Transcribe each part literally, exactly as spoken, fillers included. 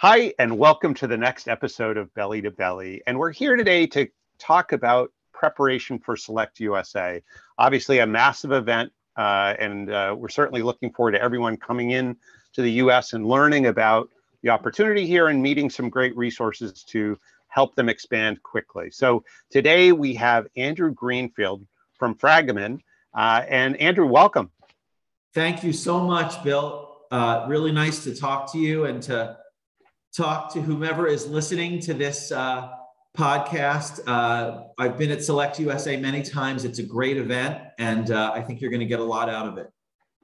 Hi, and welcome to the next episode of Belly to Belly. And we're here today to talk about preparation for SelectUSA. Obviously a massive event, uh, and uh, we're certainly looking forward to everyone coming in to the U S and learning about the opportunity here and meeting some great resources to help them expand quickly. So today we have Andrew Greenfield from Fragomen. Uh, and Andrew, welcome. Thank you so much, Bill. Uh, really nice to talk to you and to talk to whomever is listening to this uh, podcast. Uh, I've been at SelectUSA many times. It's a great event, and uh, I think you're going to get a lot out of it.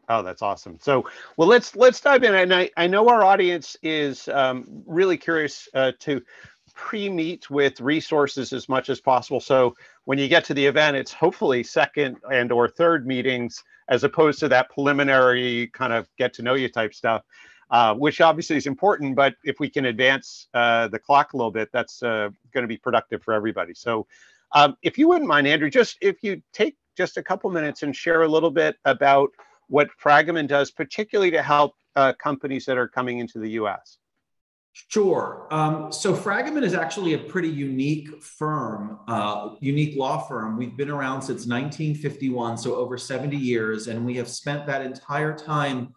Oh, that's awesome. So, well, let's let's dive in. And I, I know our audience is um, really curious uh, to pre-meet with resources as much as possible. So when you get to the event, it's hopefully second and or third meetings, as opposed to that preliminary kind of get to know you type stuff. Uh, which obviously is important, but if we can advance uh, the clock a little bit, that's uh, going to be productive for everybody. So um, if you wouldn't mind, Andrew, just if you take just a couple minutes and share a little bit about what Fragomen does, particularly to help uh, companies that are coming into the U S. Sure. Um, so Fragomen is actually a pretty unique firm, uh, unique law firm. We've been around since nineteen fifty-one, so over seventy years, and we have spent that entire time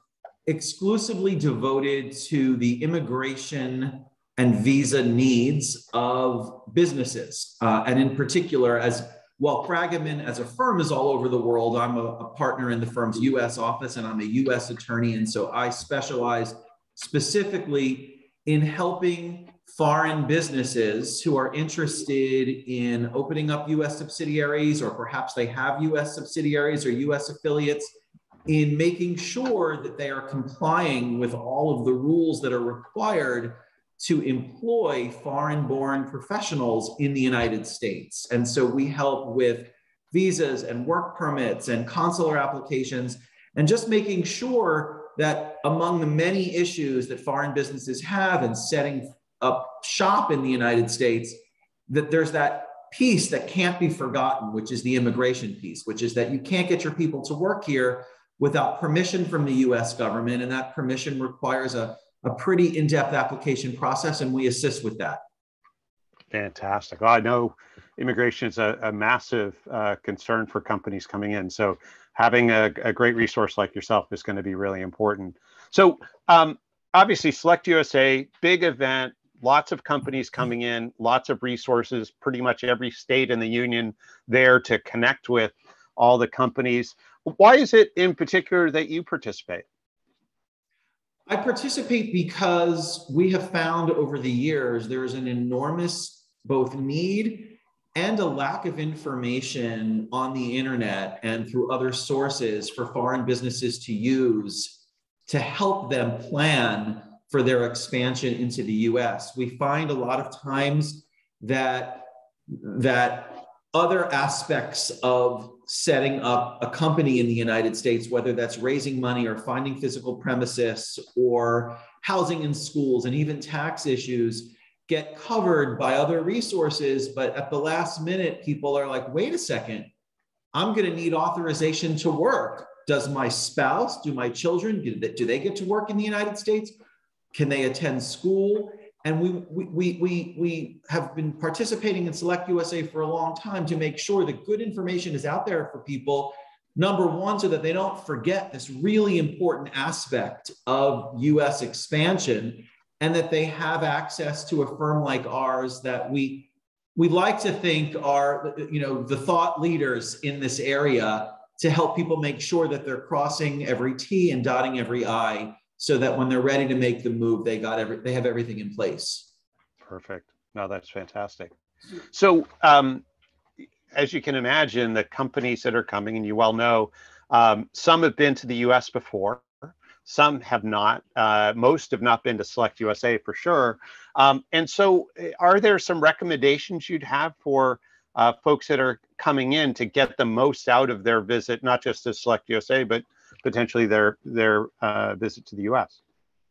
exclusively devoted to the immigration and visa needs of businesses. Uh, and in particular, as while Fragomen as a firm is all over the world, I'm a, a partner in the firm's U S office, and I'm a U S attorney. And so I specialize specifically in helping foreign businesses who are interested in opening up U S subsidiaries, or perhaps they have U S subsidiaries or U S affiliates, in making sure that they are complying with all of the rules that are required to employ foreign-born professionals in the United States. And so we help with visas and work permits and consular applications, and just making sure that among the many issues that foreign businesses have in setting up shop in the United States, that there's that piece that can't be forgotten, which is the immigration piece, which is that you can't get your people to work here without permission from the U S government, and that permission requires a, a pretty in-depth application process, and we assist with that. Fantastic. Well, I know immigration is a, a massive uh, concern for companies coming in, so having a, a great resource like yourself is going to be really important. So um, obviously SelectUSA, big event, lots of companies coming in, lots of resources, pretty much every state in the union there to connect with all the companies. Why is it in particular that you participate? I participate because we have found over the years there is an enormous both need and a lack of information on the internet and through other sources for foreign businesses to use to help them plan for their expansion into the U S. We find a lot of times that that other aspects of setting up a company in the United States, whether that's raising money or finding physical premises or housing in schools and even tax issues, get covered by other resources. But at the last minute, people are like, wait a second, I'm going to need authorization to work. Does my spouse, do my children, do they get to work in the United States? Can they attend school? And we, we, we, we have been participating in SelectUSA for a long time to make sure that good information is out there for people, number one, so that they don't forget this really important aspect of U S expansion, and that they have access to a firm like ours that we, we like to think are, you know, the thought leaders in this area, to help people make sure that they're crossing every T and dotting every I, so that when they're ready to make the move, they got every, they have everything in place. Perfect. No, that's fantastic. So um, as you can imagine, the companies that are coming, and you well know, um, some have been to the U S before, some have not, uh, most have not been to SelectUSA for sure. Um, and so are there some recommendations you'd have for uh, folks that are coming in to get the most out of their visit, not just to SelectUSA, but potentially their, their uh, visit to the U S?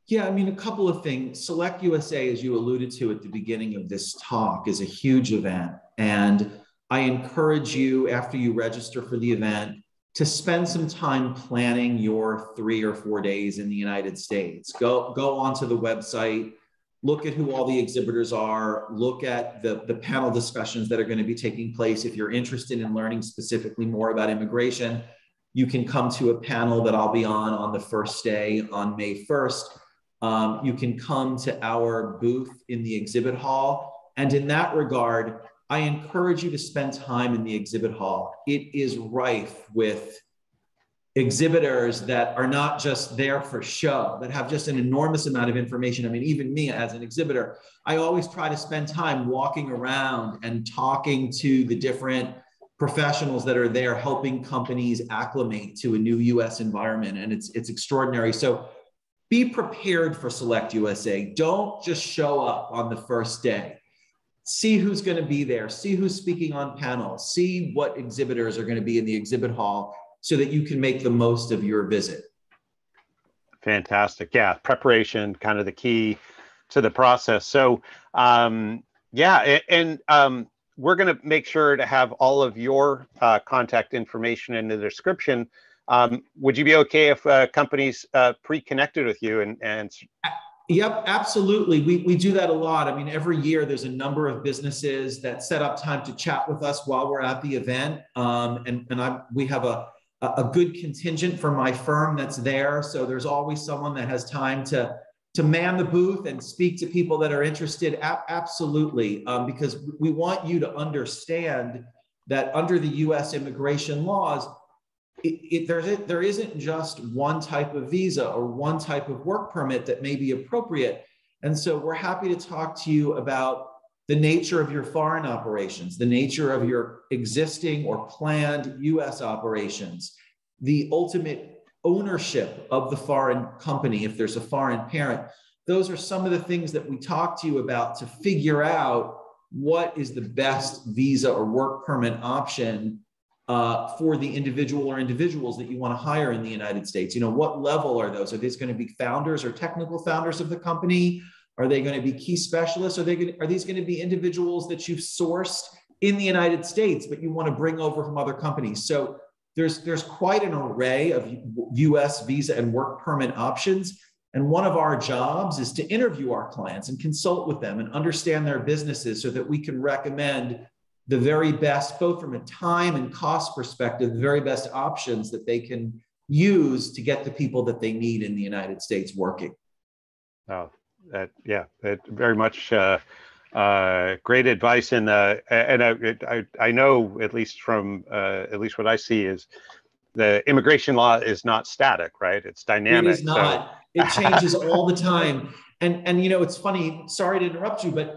Yeah, I mean, a couple of things. SelectUSA, as you alluded to at the beginning of this talk, is a huge event. And I encourage you, after you register for the event, to spend some time planning your three or four days in the United States. Go, go onto the website, look at who all the exhibitors are, look at the, the panel discussions that are going to be taking place. If you're interested in learning specifically more about immigration, you can come to a panel that I'll be on on the first day on May first. Um, you can come to our booth in the exhibit hall. And in that regard, I encourage you to spend time in the exhibit hall. It is rife with exhibitors that are not just there for show, that have just an enormous amount of information. I mean, even me as an exhibitor, I always try to spend time walking around and talking to the different professionals that are there helping companies acclimate to a new U S environment. And it's, it's extraordinary. So be prepared for SelectUSA. Don't just show up on the first day. See who's going to be there. See who's speaking on panels. See what exhibitors are going to be in the exhibit hall so that you can make the most of your visit. Fantastic. Yeah, preparation, kind of the key to the process. So, um, yeah, and um, we're going to make sure to have all of your uh, contact information in the description. Um, would you be okay if uh, companies uh, pre-connected with you and and? Yep, absolutely. We, we do that a lot. I mean, every year there's a number of businesses that set up time to chat with us while we're at the event. Um, and and I, we have a, a good contingent from my firm that's there. So there's always someone that has time to, to man the booth and speak to people that are interested. A- absolutely. Um, because we want you to understand that under the U S immigration laws, It, it, there, there isn't just one type of visa or one type of work permit that may be appropriate. And so we're happy to talk to you about the nature of your foreign operations, the nature of your existing or planned U S operations, the ultimate ownership of the foreign company, if there's a foreign parent. Those are some of the things that we talk to you about to figure out what is the best visa or work permit option Uh, for the individual or individuals that you want to hire in the United States. You know, what level are those? Are these going to be founders or technical founders of the company? Are they going to be key specialists? Are they going to, are these going to be individuals that you've sourced in the United States, but you want to bring over from other companies? So there's, there's quite an array of U S visa and work permit options. And one of our jobs is to interview our clients and consult with them and understand their businesses so that we can recommend the very best, both from a time and cost perspective, the very best options that they can use to get the people that they need in the United States working. Oh, that, yeah, that very much uh, uh, great advice. And uh, and I, I I know at least from uh, at least what I see is the immigration law is not static, right? It's dynamic. It is not. So. It changes all the time. And and you know, it's funny. Sorry to interrupt you, but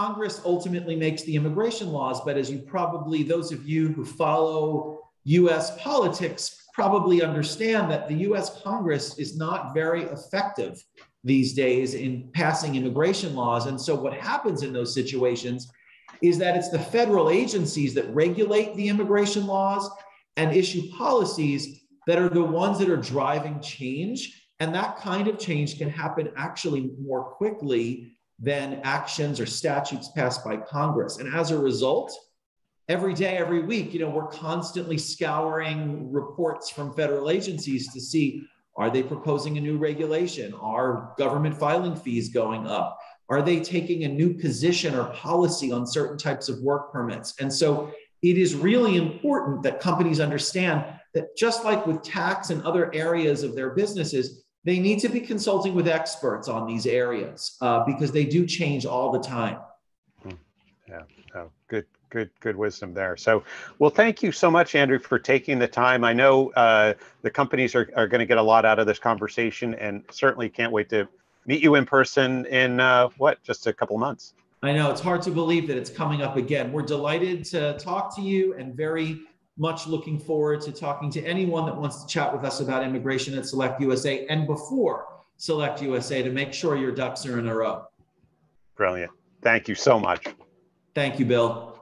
Congress ultimately makes the immigration laws, but as you probably, those of you who follow U S politics probably understand that the U S Congress is not very effective these days in passing immigration laws. And so what happens in those situations is that it's the federal agencies that regulate the immigration laws and issue policies that are the ones that are driving change. And that kind of change can happen actually more quickly than actions or statutes passed by Congress. And as a result, every day, every week, you know, we're constantly scouring reports from federal agencies to see, are they proposing a new regulation? Are government filing fees going up? Are they taking a new position or policy on certain types of work permits? And so it is really important that companies understand that just like with tax and other areas of their businesses, they need to be consulting with experts on these areas uh, because they do change all the time. Yeah, oh, good, good, good wisdom there. So, well, thank you so much, Andrew, for taking the time. I know uh, the companies are, are going to get a lot out of this conversation, and certainly can't wait to meet you in person in uh, what, just a couple of months. I know it's hard to believe that it's coming up again. We're delighted to talk to you and very much looking forward to talking to anyone that wants to chat with us about immigration at SelectUSA and before SelectUSA to make sure your ducks are in a row. Brilliant. Thank you so much. Thank you, Bill.